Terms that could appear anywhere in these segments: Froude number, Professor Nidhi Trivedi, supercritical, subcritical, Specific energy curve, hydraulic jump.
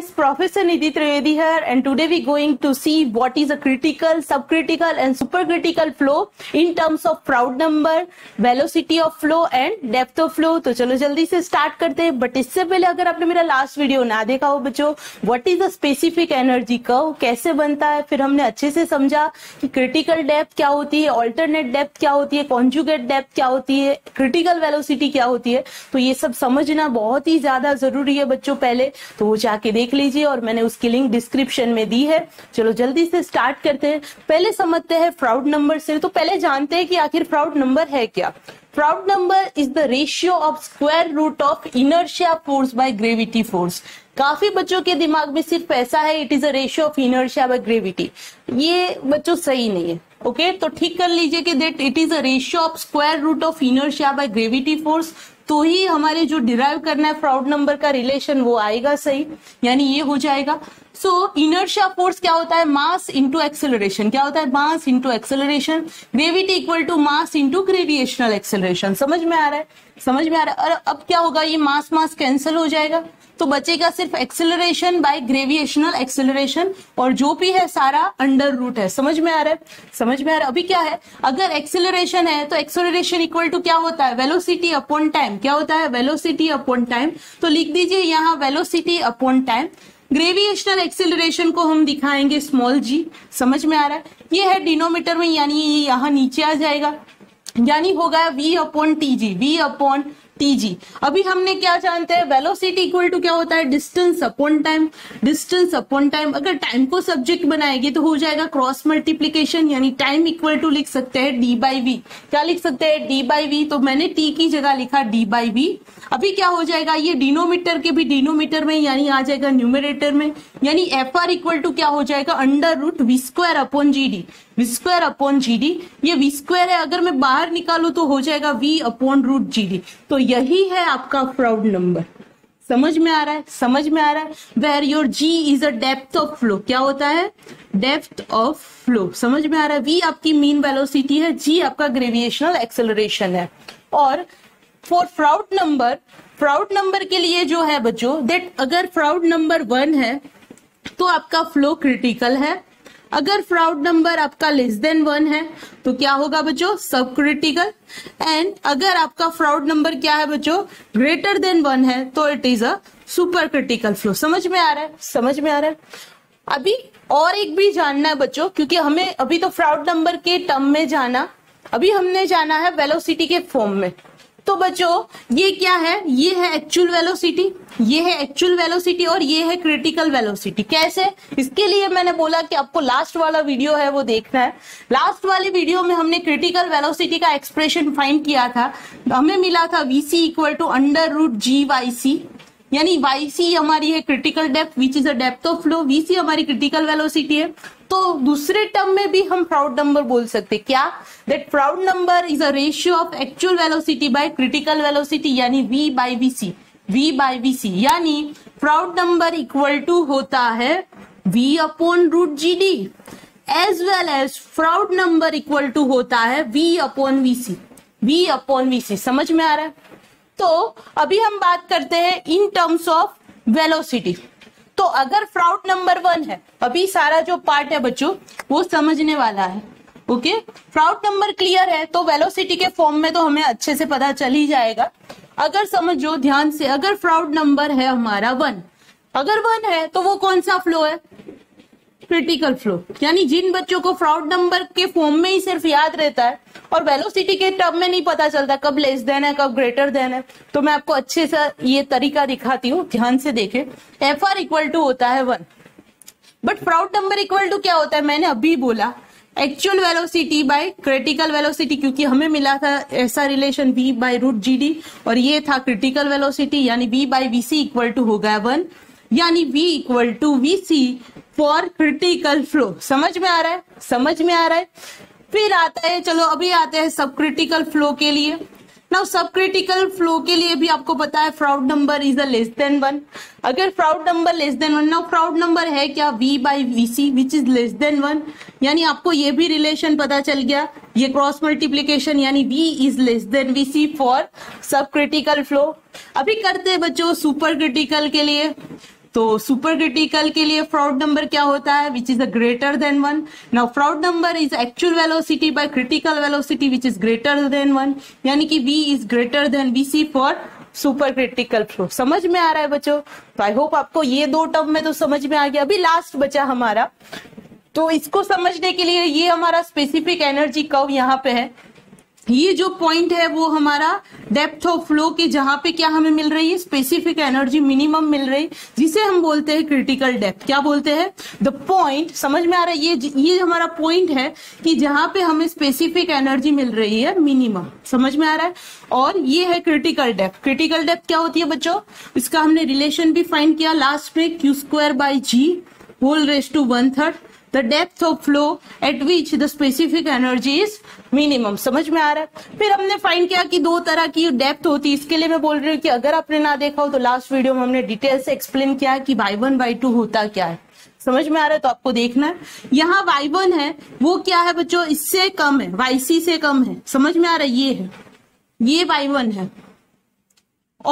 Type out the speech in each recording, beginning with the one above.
Friends, Professor Nidhi Trivedi here, and today we're going to see what is a critical, subcritical and supercritical flow in terms of Froude number, velocity of flow and depth of flow. तो चलो जल्दी से start करते हैं. But इससे पहले अगर आपने मेरा last video ना देखा हो बच्चों, what is the specific energy curve कैसे बनता है, फिर हमने अच्छे से समझा कि critical depth क्या होती है, alternate depth क्या होती है, conjugate depth क्या होती है, critical velocity क्या होती है. तो ये सब समझना बहुत ही ज्यादा जरूरी है बच्चों. पहले तो वो जाके देख लीजिए और मैंने उसकी लिंक डिस्क्रिप्शन में दी है. चलो जल्दी से स्टार्ट करते हैं. पहले समझते हैं फ्राउड नंबर से. तो पहले जानते हैं कि आखिर फ्राउड नंबर है क्या. Froude number is the ratio of square root of inertia force by gravity force. काफी बच्चों के दिमाग में सिर्फ ऐसा है, it is a ratio of inertia by gravity. ये बच्चों सही नहीं है. ओके, तो ठीक कर लीजिए कि that it is a ratio of square root of inertia by gravity force. तो ही हमारे जो डिराइव करना है फ्राउड नंबर का रिलेशन वो आएगा सही, यानी ये हो जाएगा. सो इनर्शिया फोर्स क्या होता है, मास इनटू एक्सेलरेशन. क्या होता है, mass into acceleration. Gravity equal to mass into gravitational acceleration. समझ में आ रहा है, समझ में आ रहा है. और अब क्या होगा, ये मास मास कैंसिल हो जाएगा, तो बचेगा सिर्फ एक्सेलरेशन बाय ग्रेविटेशनल एक्सेलरेशन, और जो भी है सारा अंडर रूट है. समझ में आ रहा है, समझ में आ रहा है. अभी क्या है, अगर एक्सेलरेशन है तो एक्सेलरेशन इक्वल टू क्या होता है, वेलोसिटी अपॉन टाइम. क्या होता है, वेलोसिटी अपॉन टाइम. तो लिख दीजिए यहाँ velocity upon time. Gravitational acceleration को हम दिखाएंगे स्मॉल जी. समझ में आ रहा है, ये है डिनोमिनेटर में, यानी यहाँ नीचे आ जाएगा, यानी होगा V upon T G, V upon T G. अभी हमने क्या जानते हैं, वेलोसिटी इक्वल टू क्या होता है, distance upon time. Distance upon time, अगर टाइम को सब्जेक्ट बनाएंगे तो हो जाएगा क्रॉस मल्टीप्लीकेशन, यानी टाइम इक्वल टू लिख सकते हैं डी बाई वी. क्या लिख सकते हैं, डी बाई वी. तो मैंने टी की जगह लिखा डी बाई वी. अभी क्या हो जाएगा, ये डिनोमीटर के भी डिनोमीटर में, यानी आ जाएगा न्यूमिरेटर में, यानी एफ आर इक्वल टू क्या हो जाएगा, under root V square upon G D. V square upon G D, ये वी स्क्वायर है, अगर मैं बाहर निकालू तो हो जाएगा वी अपॉन रूट जी डी. तो यही है आपका फ्राउड नंबर. समझ में आ रहा है, समझ में आ रहा है. Where your G is a depth of flow. क्या होता है, डेप्थ ऑफ फ्लो. समझ में आ रहा है. वी आपकी मीन वेलोसिटी है, जी आपका ग्रेविटेशनल एक्सेलरेशन है. और for Froude number, Froude number के लिए जो है बच्चों, दैट अगर फ्राउड नंबर 1 है तो आपका फ्लो क्रिटिकल है. अगर फ्राउड नंबर आपका लेस देन 1 है तो क्या होगा बच्चों, सब क्रिटिकल. एंड अगर आपका फ्राउड नंबर क्या है बच्चों, ग्रेटर देन 1 है तो it is a super critical flow. समझ में आ रहा है, समझ में आ रहा है. अभी और एक भी जानना है बच्चों, क्योंकि हमें अभी तो फ्राउड नंबर के टर्म में जाना, अभी हमने जाना है वेलोसिटी के फॉर्म में. तो बच्चों ये क्या है, ये है एक्चुअल वेलोसिटी, ये है एक्चुअल वेलोसिटी और ये है क्रिटिकल वेलोसिटी. कैसे, इसके लिए मैंने बोला कि आपको लास्ट वाला वीडियो है वो देखना है. लास्ट वाले वीडियो में हमने क्रिटिकल वेलोसिटी का एक्सप्रेशन फाइंड किया था. हमें मिला था V C equal to under root G Y C, यानी yc हमारी है critical depth which is a depth of flow, vc हमारी क्रिटिकल वेलोसिटी है. तो दूसरे टर्म में भी हम फ्राउड नंबर बोल सकते हैं. क्या, that Froude number is a ratio of actual velocity by critical velocity, यानी v by vc, v by vc. यानी फ्राउड नंबर इक्वल टू होता है v upon root G D, as well as Froude number equal to होता है v upon vc, v upon vc. समझ में आ रहा है. तो अभी हम बात करते हैं इन टर्म्स ऑफ वेलोसिटी. तो अगर फ्राउड नंबर 1 है, अभी सारा जो पार्ट है बच्चों वो समझने वाला है. ओके, फ्राउड नंबर क्लियर है तो वेलोसिटी के फॉर्म में तो हमें अच्छे से पता चल ही जाएगा. अगर समझो ध्यान से, अगर फ्राउड नंबर है हमारा 1, अगर 1 है तो वो कौन सा फ्लो है, क्रिटिकल फ्लो. यानी जिन बच्चों को फ्राउड नंबर के फॉर्म में ही सिर्फ याद रहता है और वेलोसिटी के टर्म में नहीं पता चलता कब लेस देन है कब ग्रेटर देन है, तो मैं आपको अच्छे से ये तरीका दिखाती हूँ. ध्यान से देखें, एफ आर इक्वल टू होता है 1, but Froude number equal to क्या होता है, मैंने अभी बोला actual velocity by critical velocity, क्योंकि हमें मिला था ऐसा relation we by root G D, और ये था क्रिटिकल वेलोसिटी, यानी we by we C equal to होगा 1, यानी v equal to we C for critical flow. समझ में आ रहा है, समझ में आ रहा है. फिर आता है, चलो अभी आते हैं सबक्रिटिकल फ्लो के लिए. नाउ सबक्रिटिकल फ्लो के लिए भी आपको पता है Froude number is a less than 1. अगर Froude number less than 1, now Froude number है क्या, v by we C which is less than 1, यानी आपको ये भी रिलेशन पता चल गया, ये क्रॉस मल्टीप्लीकेशन, यानी v is less than we C for subcritical flow. अभी करते हैं बच्चों सुपर क्रिटिकल के लिए. तो सुपर क्रिटिकल के लिए फ्राउड नंबर क्या होता है, which is a greater than one. Now Froude number is actual velocity by critical velocity which is greater than one, यानी कि we is greater than we C for super critical flow. समझ में आ रहा है बच्चों? तो आई होप आपको ये दो टर्म में तो समझ में आ गया. अभी लास्ट बचा हमारा, तो इसको समझने के लिए ये हमारा स्पेसिफिक एनर्जी कर्व यहाँ पे है. ये जो पॉइंट है वो हमारा डेप्थ ऑफ फ्लो के जहां पे क्या हमें मिल रही है, स्पेसिफिक एनर्जी मिनिमम मिल रही, जिसे हम बोलते हैं क्रिटिकल डेप्थ. क्या बोलते हैं? The point. समझ में आ रहा है? ये हमारा पॉइंट है कि जहां पे हमें स्पेसिफिक एनर्जी मिल रही है मिनिमम. समझ में आ रहा है? और ये है क्रिटिकल डेप्थ. क्रिटिकल डेप्थ क्या होती है बच्चों, इसका हमने रिलेशन भी फाइंड किया लास्ट में, Q² / G² (1/3). The depth of flow at which the specific energy is minimum. समझ में आ रहा है? फिर हमने फाइंड किया कि दो तरह की डेप्थ होती है. इसके लिए मैं बोल रही हूँ कि अगर आपने ना देखा हो तो लास्ट वीडियो में हमने डिटेल से एक्सप्लेन किया है कि y1 y2 होता क्या है. समझ में आ रहा है? तो आपको देखना है यहाँ y1 है वो क्या है बच्चों, इससे कम है, yc से कम है. समझ में आ रहा है? ये है, ये y1 है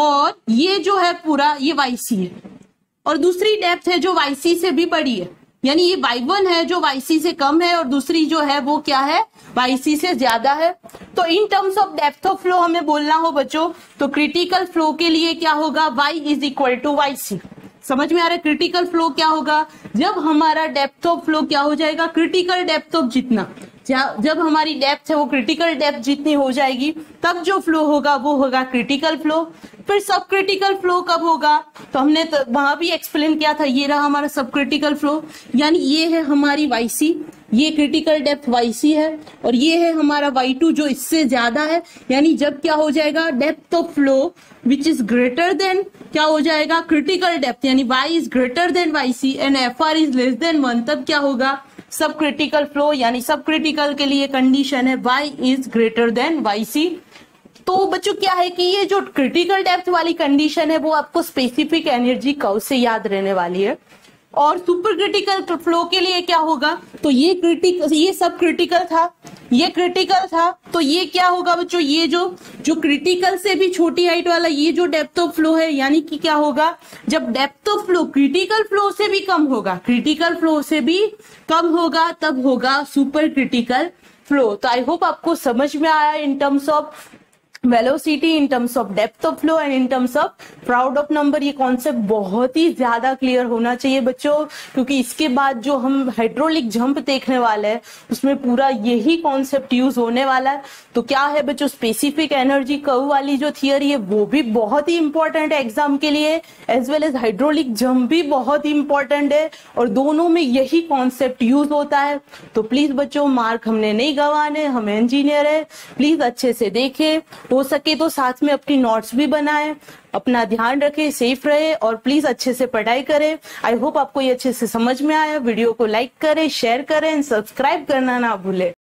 और ये जो है पूरा ये yc है. और दूसरी डेप्थ है जो yc से भी बड़ी है, यानी ये y1 है जो yc से कम है और दूसरी जो है वो क्या है, yc से ज्यादा है. तो in terms of depth of flow हमें बोलना हो बच्चों तो क्रिटिकल फ्लो के लिए क्या होगा, y = yc. समझ में आ रहा है? क्रिटिकल फ्लो क्या होगा, जब हमारा डेप्थ ऑफ फ्लो क्या हो जाएगा, क्रिटिकल डेप्थ ऑफ जितना, जब हमारी डेप्थ है वो क्रिटिकल डेप्थ जितनी हो जाएगी तब जो फ्लो होगा वो होगा क्रिटिकल फ्लो. फिर सब क्रिटिकल फ्लो कब होगा, तो हमने तो वहां भी एक्सप्लेन किया था. ये रहा हमारा सब क्रिटिकल फ्लो, यानी ये है हमारी yc, ये क्रिटिकल डेप्थ yc है और ये है हमारा y2 जो इससे ज्यादा है, यानी जब क्या हो जाएगा, depth of flow which is greater than क्या हो जाएगा, क्रिटिकल डेप्थ, यानी y > yc एंड FR < 1, तब क्या होगा सब क्रिटिकल फ्लो. यानी सब क्रिटिकल के लिए कंडीशन है y > yc. तो बच्चों क्या है कि ये जो क्रिटिकल डेप्थ वाली कंडीशन है वो आपको स्पेसिफिक एनर्जी कर्व से याद रहने वाली है. और सुपर क्रिटिकल फ्लो के लिए क्या होगा, तो ये सब क्रिटिकल था, ये क्रिटिकल था, तो ये क्या होगा बच्चों, ये जो क्रिटिकल से भी छोटी हाइट वाला ये जो डेप्थ ऑफ फ्लो है, यानी कि क्या होगा, जब depth of flow critical flow से भी कम होगा, क्रिटिकल फ्लो से भी कम होगा तब होगा सुपर क्रिटिकल फ्लो. तो आई होप आपको समझ में आया in terms of velocity, in terms of depth of flow and in terms of Froude number. ये कॉन्सेप्ट बहुत ही ज्यादा क्लियर होना चाहिए बच्चों, क्योंकि इसके बाद जो हम हाइड्रोलिक जंप देखने वाले हैं उसमें पूरा यही कॉन्सेप्ट यूज होने वाला है. तो क्या है बच्चों, स्पेसिफिक एनर्जी कर्व वाली जो थियरी है वो भी बहुत ही इंपॉर्टेंट है एग्जाम के लिए, as well as hydraulic jump भी बहुत इंपॉर्टेंट है और दोनों में यही कॉन्सेप्ट यूज होता है. तो प्लीज बच्चों मार्क हमने नहीं गंवाने, हम इंजीनियर है, प्लीज अच्छे से देखें, हो सके तो साथ में अपनी नोट्स भी बनाएं, अपना ध्यान रखें, सेफ रहे और प्लीज अच्छे से पढ़ाई करें. आई होप आपको ये अच्छे से समझ में आया. वीडियो को लाइक करें, शेयर करें, सब्सक्राइब करना ना भूलें.